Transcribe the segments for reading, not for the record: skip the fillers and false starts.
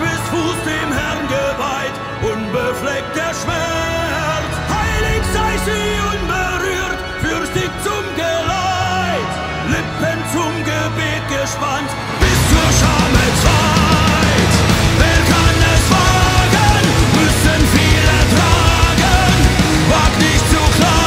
bis Fuß dem Herrn geweiht, unbefleckter Schmerz. Heilig sei sie unberührt, fürstig zum Geleit, Lippen zum Gebet gespannt, bis zur Schamezeit. Wer kann es wagen, müssen viel ertragen, wagt nicht zu klagen.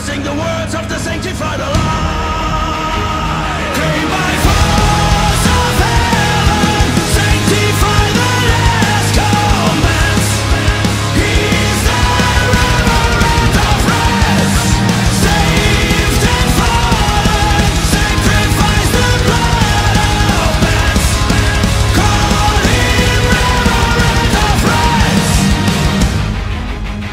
but sing the words of the sanctified alive. Came by force of heaven, sanctify the last commands. He is the reverend of rest, saved and fallen, sacrifice the blood of mass. Call him reverend of rest, reverend of rest.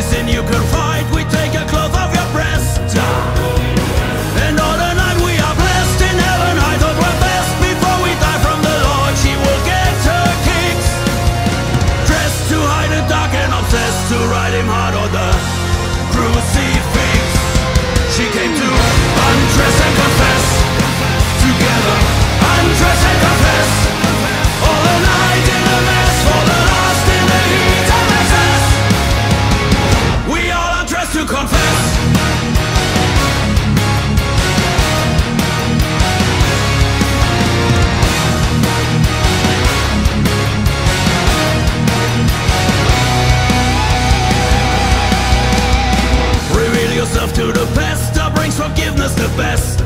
reason you can fight, we take a cloth off your breast. And all the night we are blessed. In heaven I thought we're best. Before we die from the Lord, she will get her kicks. Dressed to hide the dark and obsessed to ride him hard on the crucifix. She came to undress and confess. Together, undress and confess. All the night in a mess, all the last in the heat of excess. We all are dressed to confess. Reveal yourself to the best, that brings forgiveness the best.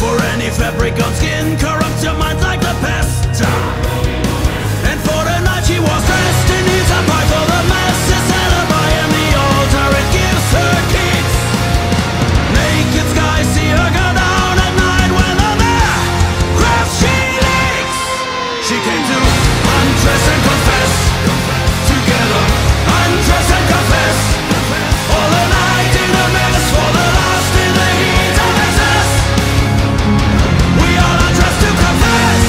For any fabric on skin corrupts your mind like the pest. And for the night she was dressed in his apart for the masses and a by and the altar it gives her kicks. Naked skies see her go down at night when the aircraft she leaks. She came to undress and confess. Together, undress and confess. All the night in a mess, for the last in the heat of excess. We all are dressed to confess.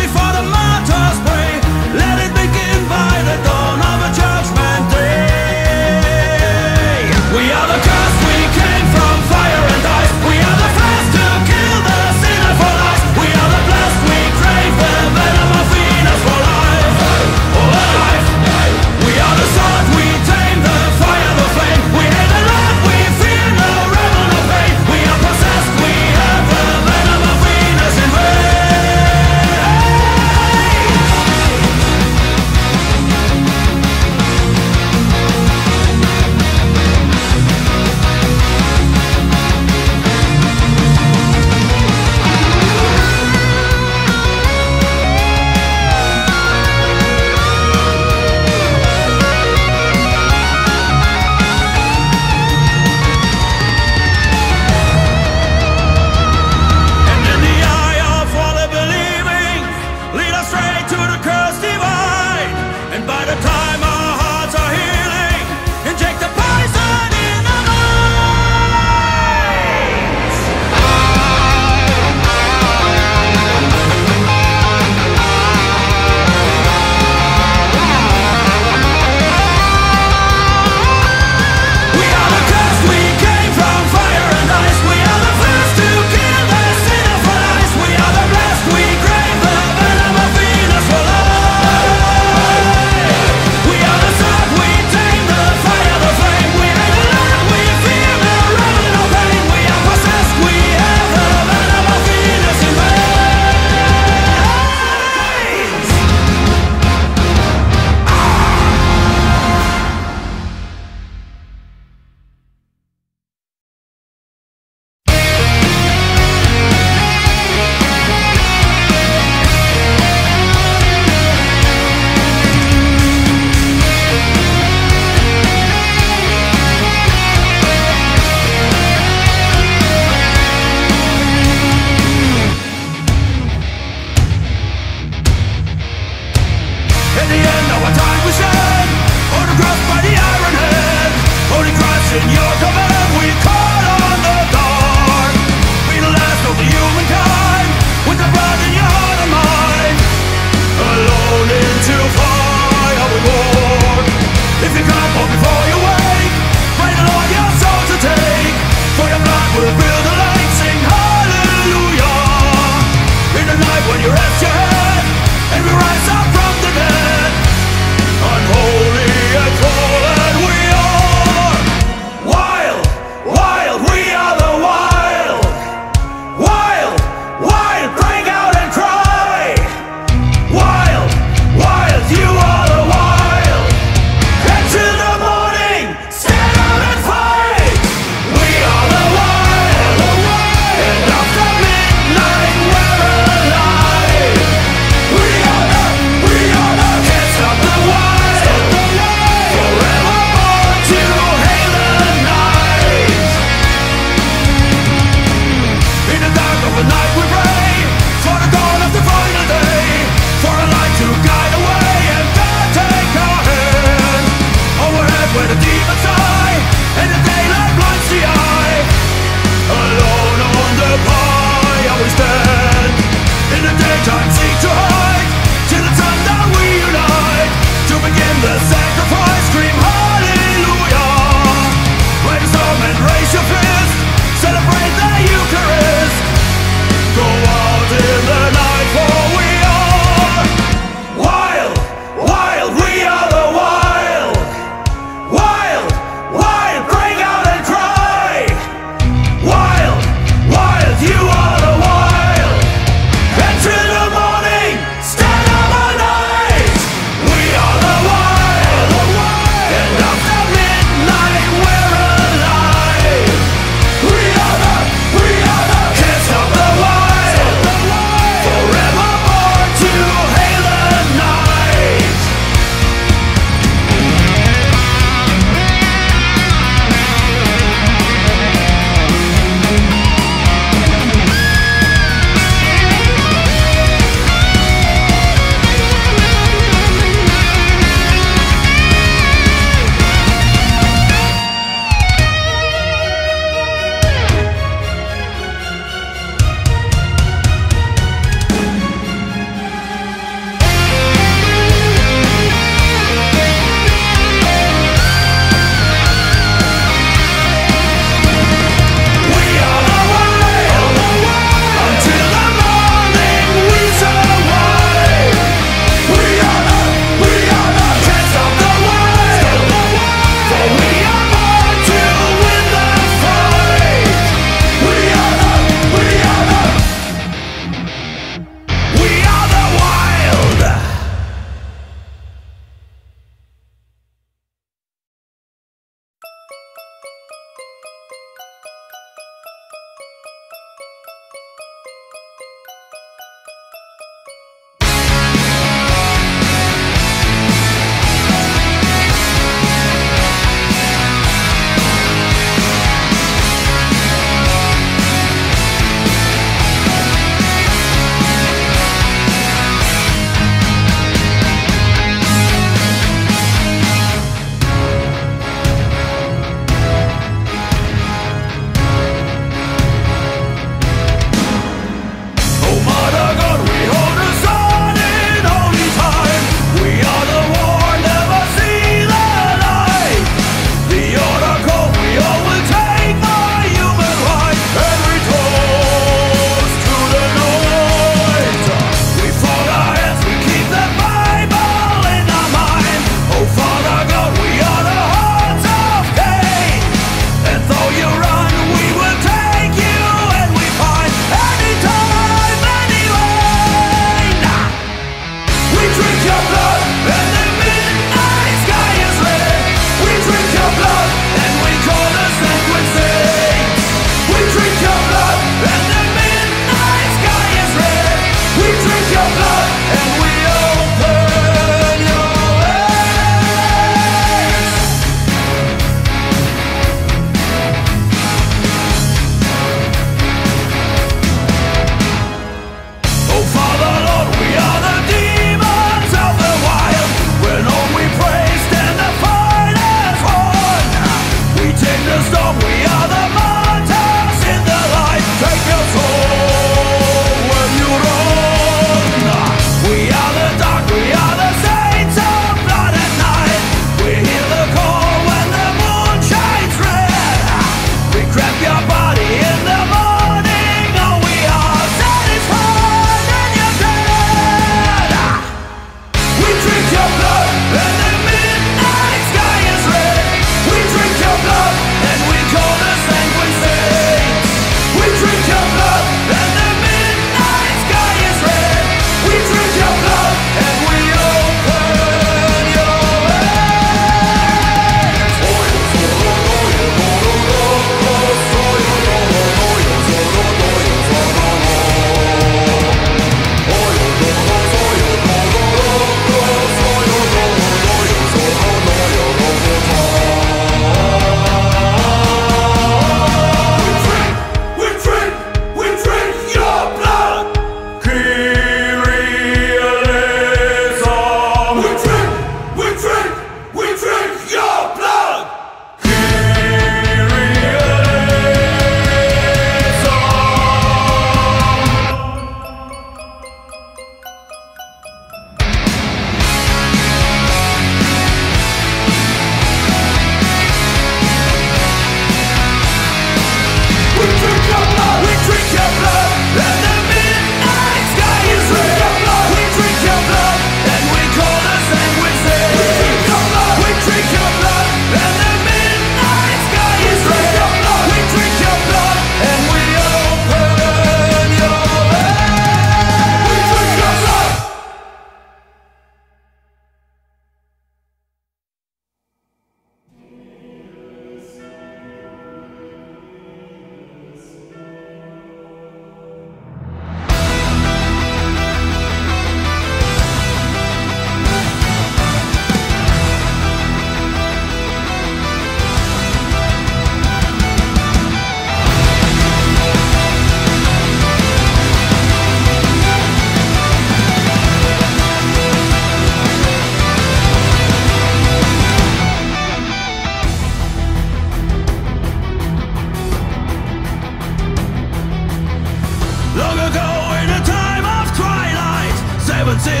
7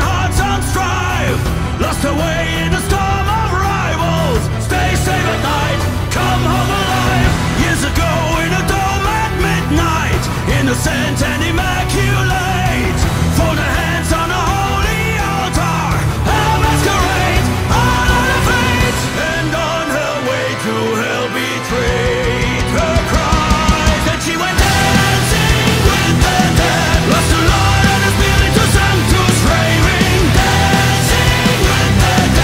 hearts on strife, lost away in a storm of rivals. Stay safe at night, come home alive. Years ago in a dome at midnight, innocent and immaculate, fold her hands on a holy altar, a masquerade, all on her feet, and on her way to hell betrayed her cries, and she went dancing with the dead, lost her life. Raving, dancing with the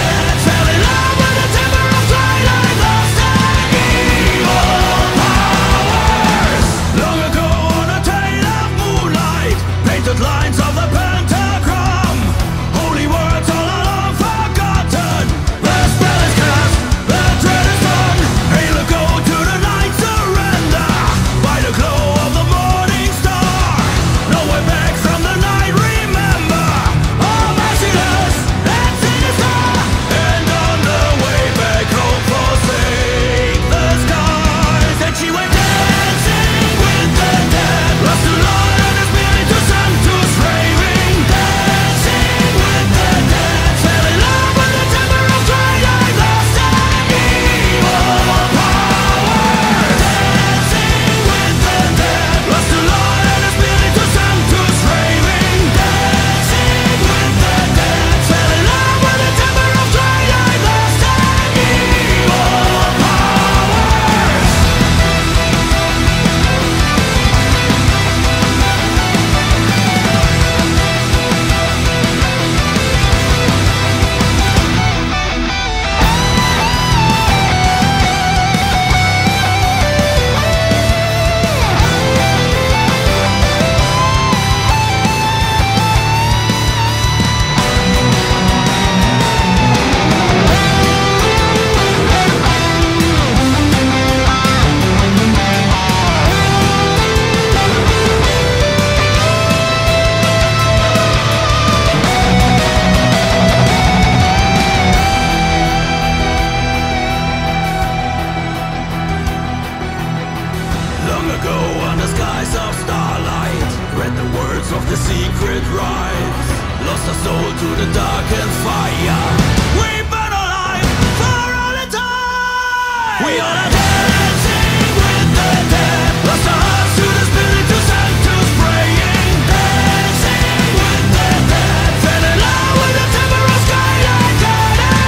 ago under skies of starlight, read the words of the secret rites, lost our soul to the dark and fire. We burn alive for all the time. We are the dead and sing with the dead, lost our hearts to the spirit to send to spraying. Dancing with the dead, fell in love with the temper of skylight and leader.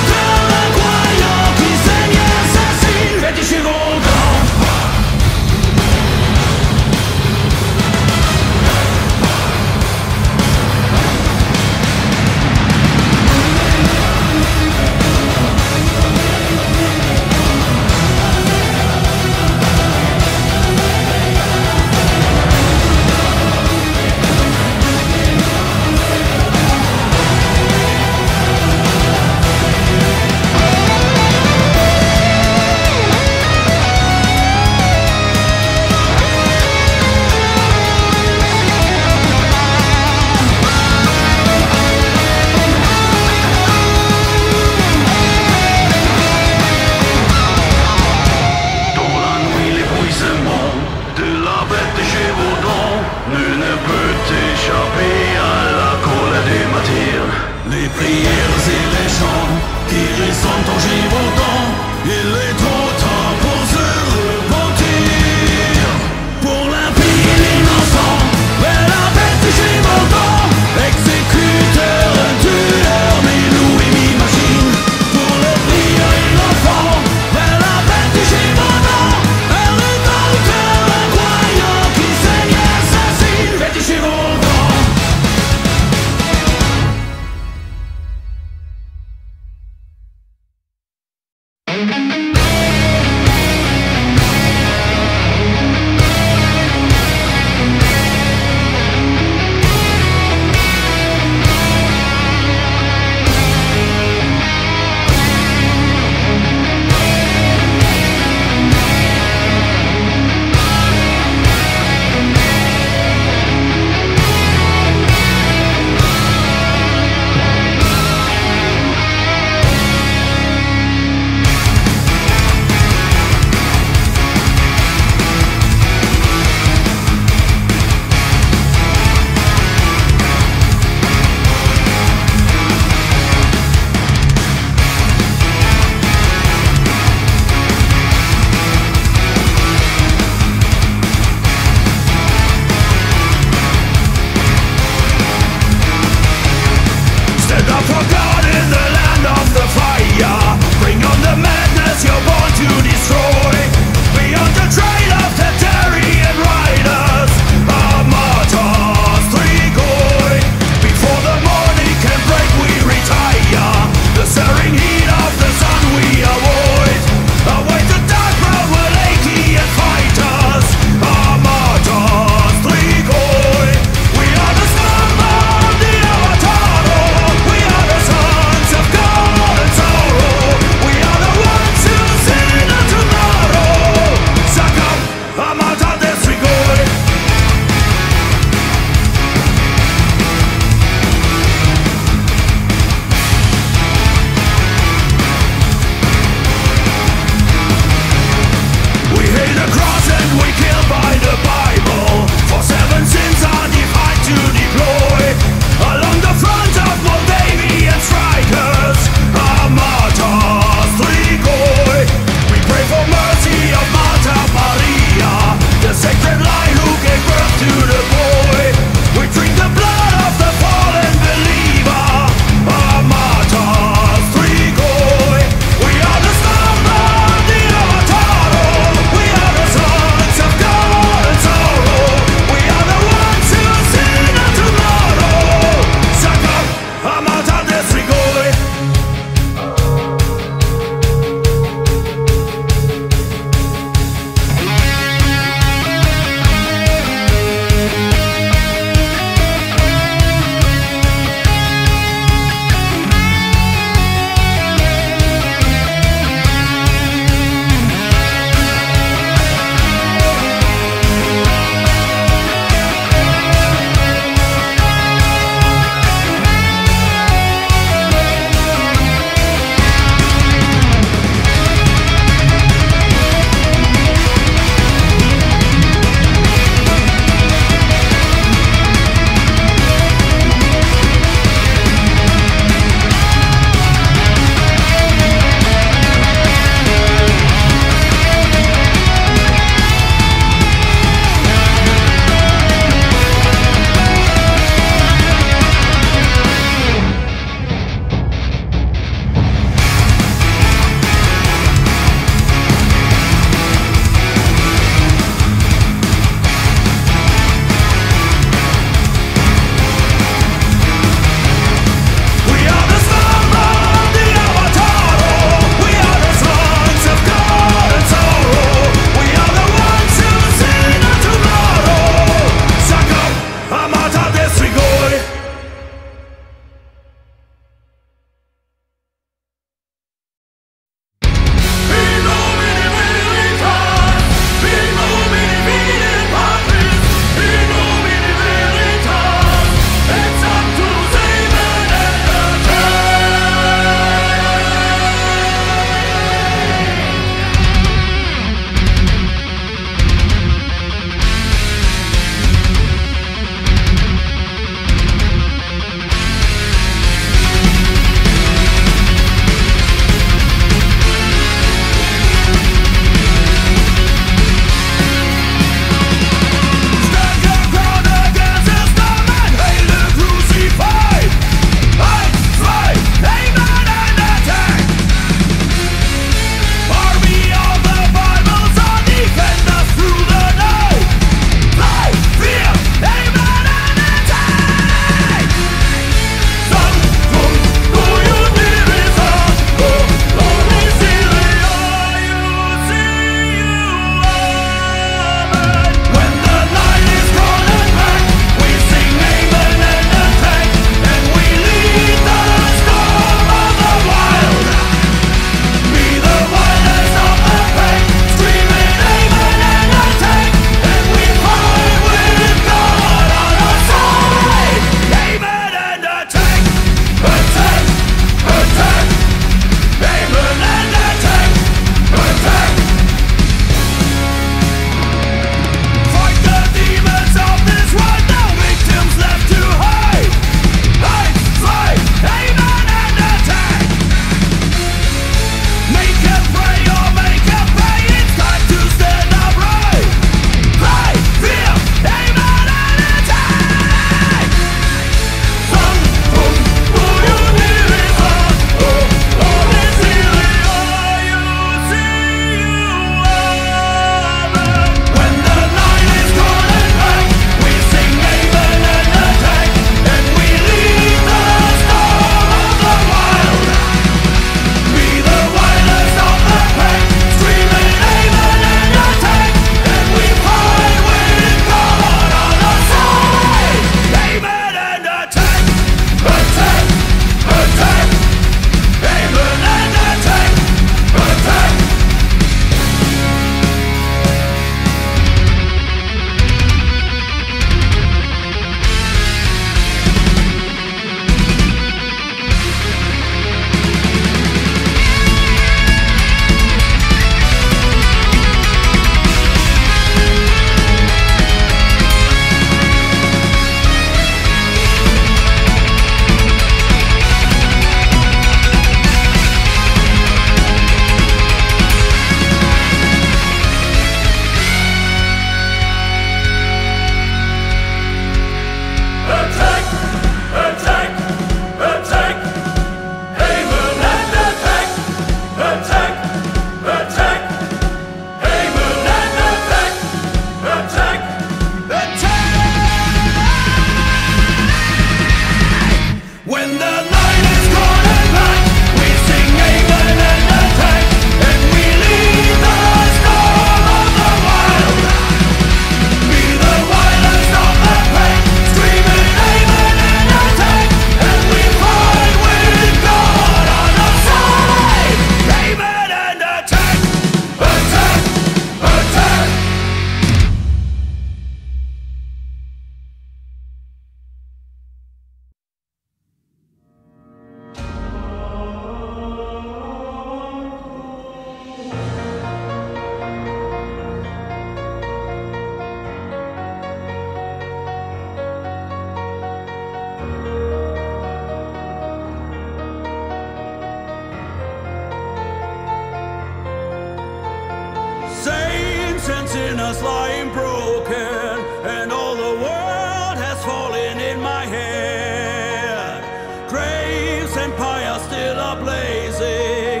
just lying broken, and all the world has fallen in my hand. Graves and pyres still are blazing,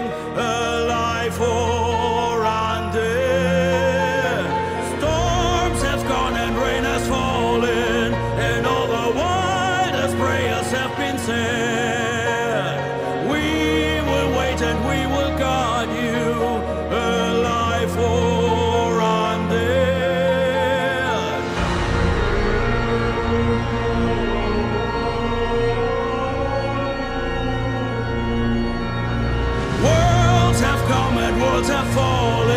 alive for undead. Storms have gone and rain has fallen, and all the wildest prayers have been said. We will wait and we will guard you, alive for worlds have come and worlds have fallen.